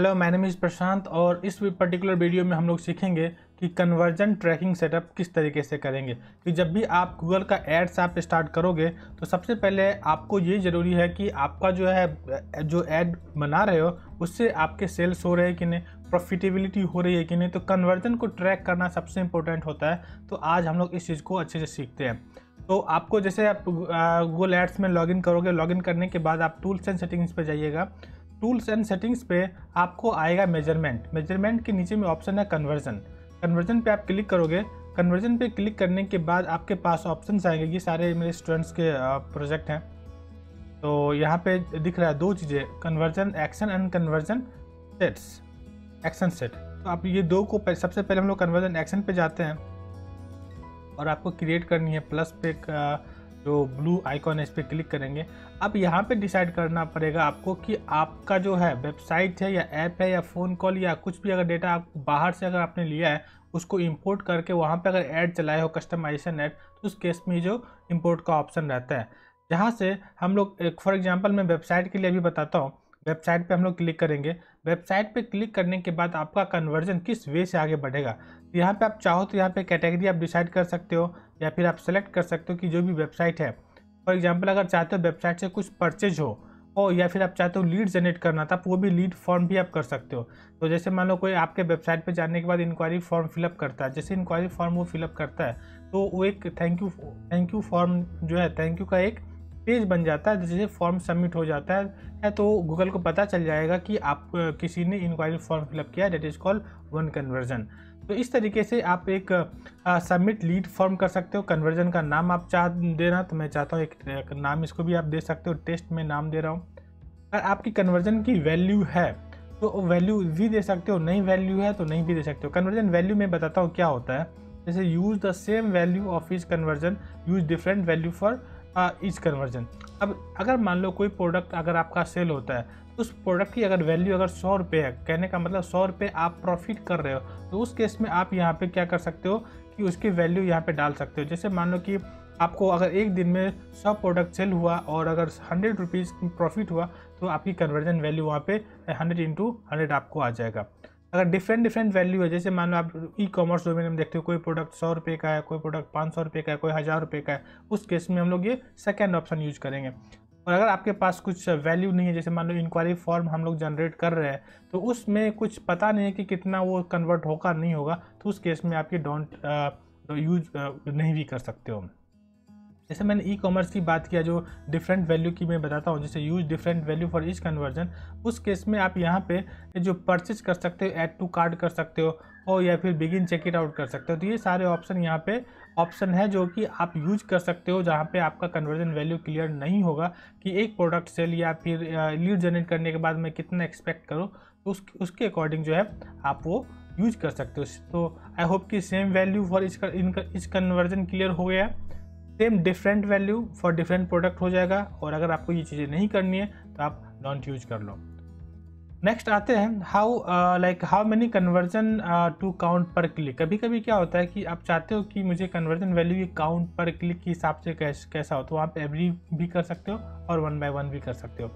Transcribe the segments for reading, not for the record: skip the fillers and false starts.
Hello my name is Prashant और इस particular video में हम लोग सीखेंगे कि कन्वर्जन ट्रैकिंग सेटअप किस तरीके से करेंगे। कि जब भी आप गूगल का एड्स आप स्टार्ट करोगे तो सबसे पहले आपको ये ज़रूरी है कि आपका जो ऐड बना रहे हो उससे आपके सेल्स हो रहे हैं कि नहीं, प्रॉफिटेबिलिटी हो रही है कि नहीं, तो कन्वर्जन को ट्रैक करना सबसे इम्पोर्टेंट होता है। तो आज हम लोग इस चीज़ को अच्छे से सीखते हैं। तो आपको जैसे आप गूगल एड्स में लॉगिन करोगे, लॉगिन करने के बाद आप टूल्स एंड सेटिंग्स पर जाइएगा। टूल्स एंड सेटिंग्स पे आपको आएगा मेजरमेंट। मेजरमेंट के नीचे में ऑप्शन है कन्वर्जन। कन्वर्जन पे आप क्लिक करोगे। कन्वर्जन पे क्लिक करने के बाद आपके पास ऑप्शंस आएंगे। ये सारे मेरे स्टूडेंट्स के प्रोजेक्ट हैं। तो यहाँ पे दिख रहा है दो चीज़ें, conversion action and conversion sets, action set. तो आप ये दो को सबसे पहले हम लोग कन्वर्जन एक्शन पे जाते हैं और आपको क्रिएट करनी है प्लस पे जो ब्लू आइकॉन है इस पर क्लिक करेंगे। अब यहाँ पे डिसाइड करना पड़ेगा आपको कि आपका जो है वेबसाइट है या ऐप है या फ़ोन कॉल या कुछ भी, अगर डेटा आप बाहर से अगर आपने लिया है उसको इंपोर्ट करके वहाँ पे अगर ऐड चलाए हो कस्टमाइजेशन ऐड, तो उस केस में जो इंपोर्ट का ऑप्शन रहता है। जहाँ से हम लोग एक फॉर एग्जाम्पल मैं वेबसाइट के लिए अभी बताता हूँ। वेबसाइट पे हम लोग क्लिक करेंगे। वेबसाइट पे क्लिक करने के बाद आपका कन्वर्जन किस वे से आगे बढ़ेगा, यहाँ पे आप चाहो तो यहाँ पे कैटेगरी आप डिसाइड कर सकते हो या फिर आप सेलेक्ट कर सकते हो कि जो भी वेबसाइट है। फॉर एग्जांपल अगर चाहते हो वेबसाइट से कुछ परचेज हो और या फिर आप चाहते हो लीड जनरेट करना था, वो भी लीड फॉर्म भी आप कर सकते हो। तो जैसे मान लो कोई आपके वेबसाइट पर जाने के बाद इंक्वायरी फॉर्म फिलअप करता है, जैसे इंक्वायरी फॉर्म वो फिलअप करता है तो वो एक थैंक यू फॉर्म जो है, थैंक यू का एक पेज बन जाता है। जैसे फॉर्म सबमिट हो जाता है तो गूगल को पता चल जाएगा कि आप किसी ने इंक्वायरी फॉर्म फिलअप किया, that is called one conversion. तो इस तरीके से आप एक सबमिट लीड फॉर्म कर सकते हो। कन्वर्जन का नाम आप चाह देना, तो मैं चाहता हूँ एक नाम इसको भी आप दे सकते हो, टेस्ट में नाम दे रहा हूँ। अगर आपकी कन्वर्जन की वैल्यू है तो वैल्यू भी दे सकते हो, नहीं वैल्यू है तो नहीं भी दे सकते हो। कन्वर्जन वैल्यू में बताता हूँ क्या होता है। जैसे use the same value of each conversion, use different value for इस कन्वर्जन। अब अगर मान लो कोई प्रोडक्ट अगर आपका सेल होता है, उस प्रोडक्ट की अगर वैल्यू अगर 100 रुपये है, कहने का मतलब 100 रुपये आप प्रॉफिट कर रहे हो, तो उस केस में आप यहाँ पे क्या कर सकते हो कि उसकी वैल्यू यहाँ पे डाल सकते हो। जैसे मान लो कि आपको अगर एक दिन में 100 प्रोडक्ट सेल हुआ और अगर 100 रुपीज़ प्रॉफिट हुआ तो आपकी कन्वर्जन वैल्यू वहाँ पे 100 × 100 आपको आ जाएगा। अगर डिफरेंट वैल्यू है, जैसे मान लो आप ई कॉमर्स डोमेन में देखते हो कोई प्रोडक्ट 100 रुपये का है, कोई प्रोडक्ट 500 रुपये का है, कोई 1000 रुपये का है, उस केस में हम लोग ये सेकंड ऑप्शन यूज करेंगे। और अगर आपके पास कुछ वैल्यू नहीं है, जैसे मान लो इंक्वायरी फॉर्म हम लोग जनरेट कर रहे हैं तो उसमें कुछ पता नहीं है कि कितना वो कन्वर्ट होगा नहीं होगा, तो उस केस में आप ये डोंट यूज नहीं भी कर सकते हो। जैसे मैंने ई कॉमर्स की बात किया जो डिफरेंट वैल्यू की, मैं बताता हूँ। जैसे use different value for each conversion, उस केस में आप यहाँ पे जो परचेज कर सकते हो, ऐड टू कार्ट कर सकते हो और या फिर बिगिन चेक इट आउट कर सकते हो। तो ये सारे ऑप्शन यहाँ पे ऑप्शन है जो कि आप यूज कर सकते हो जहाँ पे आपका कन्वर्जन वैल्यू क्लियर नहीं होगा कि एक प्रोडक्ट सेल या फिर लीड जनरेट करने के बाद मैं कितना एक्सपेक्ट करूँ, तो उसके अकॉर्डिंग जो है आप वो यूज कर सकते हो। तो आई होप कि सेम वैल्यू फॉर इस कन्वर्जन क्लियर हो गया। Same different value for different product हो जाएगा। और अगर आपको ये चीज़ें नहीं करनी है तो आप डोंट यूज कर लो। नेक्स्ट आते हैं how many conversion to count पर क्लिक। कभी कभी क्या होता है कि आप चाहते हो कि मुझे कन्वर्जन वैल्यू ये काउंट पर क्लिक के हिसाब से कैसा हो, तो आप एवरी भी कर सकते हो और 1 by 1 भी कर सकते हो।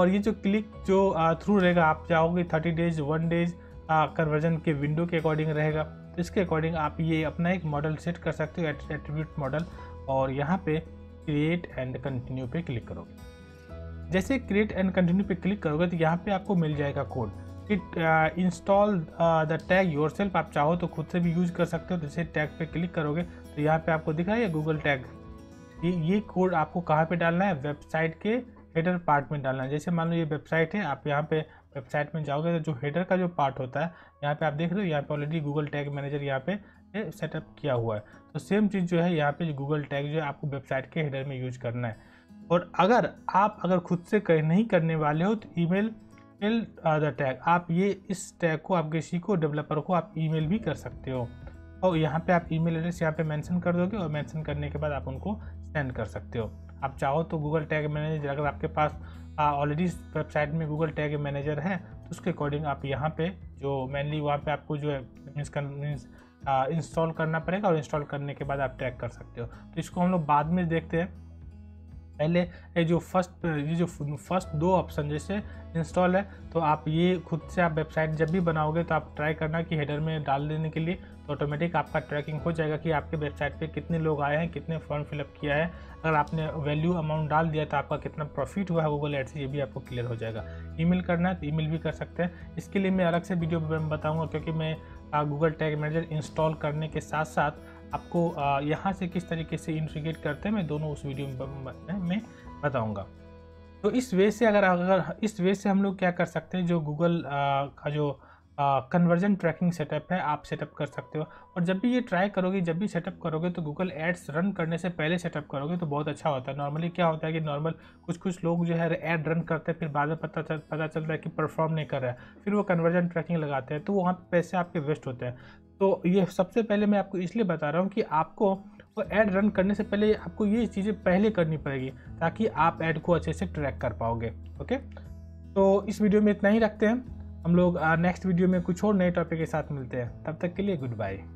और ये जो क्लिक जो थ्रू रहेगा, आप चाहोगे 30 days 1 days कन्वर्जन के विंडो के अकॉर्डिंग रहेगा, तो इसके अकॉर्डिंग आप ये अपना एक मॉडल सेट कर सकते हो, एट्रीब्यूट मॉडल, और यहाँ पे क्रिएट एंड कंटिन्यू पे क्लिक करोगे। जैसे क्रिएट एंड कंटिन्यू पे क्लिक करोगे तो यहाँ पे आपको मिल जाएगा code, it install the tag yourself. आप चाहो तो खुद से भी यूज कर सकते हो। जैसे टैग पे क्लिक करोगे तो यहाँ पे आपको दिख रहा है गूगल टैग। ये कोड आपको कहाँ पे डालना है, वेबसाइट के हेडर पार्ट में डालना है। जैसे मान लो ये वेबसाइट है, आप यहाँ पे वेबसाइट में जाओगे तो जो हेडर का जो पार्ट होता है, यहाँ पे आप देख रहे हो, यहाँ पे ऑलरेडी गूगल टैग मैनेजर यहाँ पे सेटअप किया हुआ है। तो सेम चीज़ जो है यहाँ पे गूगल टैग जो है आपको वेबसाइट के हेडर में यूज करना है। और अगर आप खुद से नहीं करने वाले हो तो ईमेल द टैग, आप ये इस टैग को आप किसी को डेवलपर को आप ईमेल भी कर सकते हो। और यहाँ पे आप ईमेल एड्रेस यहाँ पे मेंशन कर दोगे और मेंशन करने के बाद आप उनको सेंड कर सकते हो। आप चाहो तो गूगल टैग मैनेजर, अगर आपके पास ऑलरेडी वेबसाइट में गूगल टैग मैनेजर है तो उसके अकॉर्डिंग आप यहाँ पे जो मेनली वहाँ पे आपको जो है इंस्टॉल करना पड़ेगा और इंस्टॉल करने के बाद आप टैग कर सकते हो। तो इसको हम लोग बाद में देखते हैं। पहले ये जो फर्स्ट दो ऑप्शन जैसे इंस्टॉल है, तो आप ये खुद से आप वेबसाइट जब भी बनाओगे तो आप ट्राई करना कि हेडर में डाल देने के लिए, तो ऑटोमेटिक आपका ट्रैकिंग हो जाएगा कि आपके वेबसाइट पे कितने लोग आए हैं, कितने फॉर्म फिलअप किया है। अगर आपने वैल्यू अमाउंट डाल दिया तो आपका कितना प्रॉफिट हुआ है गूगल एड्स से, ये भी आपको क्लियर हो जाएगा। ईमेल करना है तो ईमेल भी कर सकते हैं, इसके लिए मैं अलग से वीडियो में बताऊँगा, क्योंकि मैं गूगल टैग मैनेजर इंस्टॉल करने के साथ साथ आपको यहाँ से किस तरीके से इंटीग्रेट करते हैं मैं दोनों उस वीडियो में बताऊंगा। तो इस वे से इस वे से हम लोग क्या कर सकते हैं, जो गूगल का जो कन्वर्जन ट्रैकिंग सेटअप है आप सेटअप कर सकते हो। और जब भी ये ट्राई करोगे, जब भी सेटअप करोगे तो गूगल एड्स रन करने से पहले सेटअप करोगे तो बहुत अच्छा होता है। नॉर्मली क्या होता है कि नॉर्मल कुछ लोग जो है ऐड रन करते हैं, फिर बाद में पता चलता है कि परफॉर्म नहीं कर रहा है, फिर वो कन्वर्जन ट्रैकिंग लगाते हैं, तो वहाँ पर पैसे आपके वेस्ट होते हैं। तो ये सबसे पहले मैं आपको इसलिए बता रहा हूँ कि आपको तो ऐड रन करने से पहले आपको ये चीज़ें पहले करनी पड़ेगी, ताकि आप ऐड को अच्छे से ट्रैक कर पाओगे। ओके, तो इस वीडियो में इतना ही रखते हैं हम लोग, नेक्स्ट वीडियो में कुछ और नए टॉपिक के साथ मिलते हैं। तब तक के लिए गुड बाय।